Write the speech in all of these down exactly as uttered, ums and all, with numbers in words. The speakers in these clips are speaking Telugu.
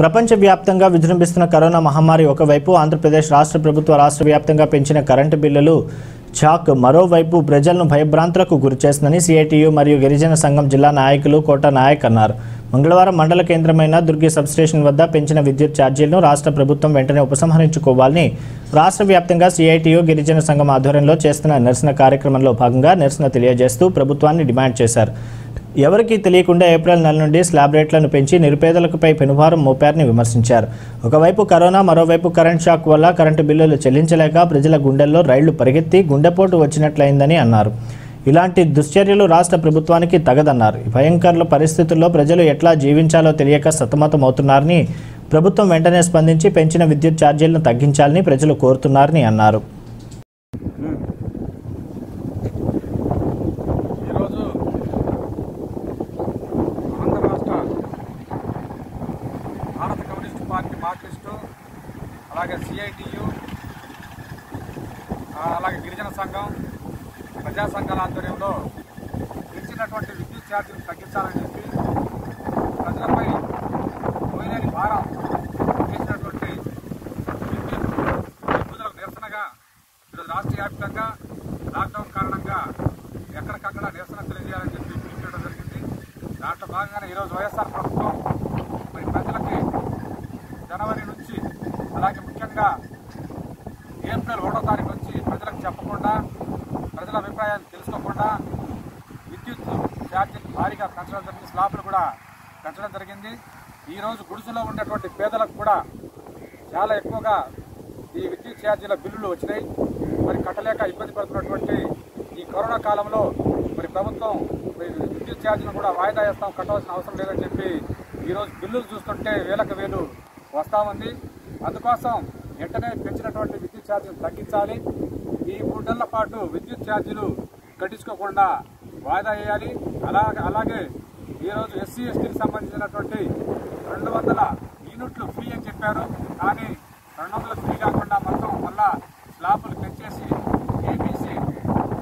ప్రపంచ వ్యాప్తంగా విజృంభిస్తున్న కరోనా మహమ్మారి ఒకవైపు, ఆంధ్రప్రదేశ్ రాష్ట్ర ప్రభుత్వ రాష్ట్ర వ్యాప్తంగా పెంచిన కరెంటు బిల్లులు చాక్ మరోవైపు ప్రజలను భయభ్రాంతులకు గురిచేస్తుందని సిఐటియు మరియు గిరిజన సంఘం జిల్లా నాయకులు కోట నాయక్ అన్నారు. మంగళవారం మండల కేంద్రమైన దుర్గి సబ్స్టేషన్ వద్ద పెంచిన విద్యుత్ ఛార్జీలను రాష్ట్ర ప్రభుత్వం వెంటనే ఉపసంహరించుకోవాలని రాష్ట్ర వ్యాప్తంగా సిఐటియు గిరిజన సంఘం ఆధ్వర్యంలో చేస్తున్న నిరసన కార్యక్రమంలో భాగంగా నిరసన తెలియజేస్తూ ప్రభుత్వాన్ని డిమాండ్ చేశారు. ఎవరికీ తెలియకుండా ఏప్రిల్ నెల నుండి స్లాబ్ రేట్లను పెంచి నిరుపేదలకుపై పెనుభారం మోపారని విమర్శించారు. ఒకవైపు కరోనా, మరోవైపు కరెంట్ షాక్ వల్ల కరెంటు బిల్లులు చెల్లించలేక ప్రజల గుండెల్లో రైళ్లు పరిగెత్తి గుండెపోటు వచ్చినట్లయిందని అన్నారు. ఇలాంటి దుశ్చర్యలు రాష్ట్ర ప్రభుత్వానికి తగదన్నారు. భయంకర పరిస్థితుల్లో ప్రజలు ఎట్లా జీవించాలో తెలియక సతమతమవుతున్నారని, ప్రభుత్వం వెంటనే స్పందించి పెంచిన విద్యుత్ ఛార్జీలను తగ్గించాలని ప్రజలు కోరుతున్నారని అన్నారు. పార్టీ మార్క్సిస్టు, అలాగే సిఐటియు, అలాగే గిరిజన సంఘం, ప్రజా సంఘాల ఆధ్వర్యంలో పెంచినటువంటి విద్యుత్ ఛార్జీలు తగ్గించాలని చెప్పి ప్రజలపై పోయినని భారం చేసినటువంటి విద్యుత్ ఇబ్బందులకు నిరసనగా ఈరోజు రాష్ట్ర వ్యాప్తంగా లాక్డౌన్ కారణంగా ఎక్కడికక్కడ నిరసన తెలియజేయాలని చెప్పి పిలిపించడం జరిగింది. దాంట్లో భాగంగానే ఈరోజు వైఎస్ఆర్ ప్రభుత్వం మరి ప్రజలకి జనవరి నుంచి, అలాగే ముఖ్యంగా ఏప్రిల్ ఒకటో తారీఖు నుంచి ప్రజలకు చెప్పకుండా, ప్రజల అభిప్రాయాన్ని తెలుసుకోకుండా విద్యుత్ ఛార్జీలు భారీగా పెంచడం జరిగింది. స్లాబ్లు కూడా పెంచడం జరిగింది. ఈరోజు గుడిసెలో ఉండేటువంటి పేదలకు కూడా చాలా ఎక్కువగా ఈ విద్యుత్ ఛార్జీల బిల్లులు వచ్చినాయి. మరి కట్టలేక ఇబ్బంది పడుతున్నటువంటి ఈ కరోనా కాలంలో మరి ప్రభుత్వం విద్యుత్ ఛార్జీలు కూడా వాయిదా వేస్తాం, కట్టవలసిన అవసరం లేదని చెప్పి ఈరోజు బిల్లులు చూస్తుంటే వేలకు వేలు వస్తూ ఉంది. అందుకోసం వెంటనే పెంచినటువంటి విద్యుత్ ఛార్జీలు తగ్గించాలి. ఈ మూడు నెలల పాటు విద్యుత్ ఛార్జీలు కట్టించుకోకుండా వాయిదా వేయాలి. అలా అలాగే ఈరోజు ఎస్సీ ఎస్టీకి సంబంధించినటువంటి రెండు వందల యూనిట్లు ఫ్రీ అని చెప్పారు. కానీ రెండు వందలు ఫ్రీ కాకుండా మొత్తం మళ్ళా స్లాబులు పెంచేసి ఏబీసీ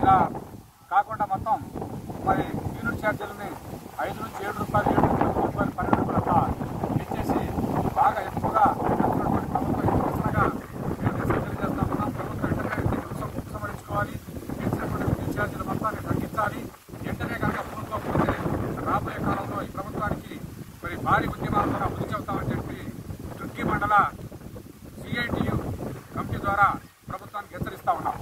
ఇలా కాకుండా మొత్తం మరి యూనిట్ ఛార్జీలని ఐదు నుంచి ఏడు రూపాయలు ఏడు రూపాయలు మూడు రూపాయలు పన్నెండు రూపాయలు అలా పెంచేసి బాగా ఎక్కువగా ఉన్నటువంటి ప్రభుత్వం నిరసనగా మేము నిరసన తెలియజేస్తా ఉన్నాం. ప్రభుత్వం వెంటనే ఉపసంహరించుకోవాలి. పెంచినటువంటి విద్యుత్ ఛార్జీల మొత్తాన్ని తగ్గించాలి. వెంటనే కనుక పూనుకోకపోతే రాబోయే కాలంలో ఈ ప్రభుత్వానికి మరి భారీ ఉద్యమాల ద్వారా బుద్ధి చెబుతామని చెప్పి దుర్గి మండల సిఐటియు కమిటీ ద్వారా ప్రభుత్వానికి హెచ్చరిస్తా ఉన్నాం.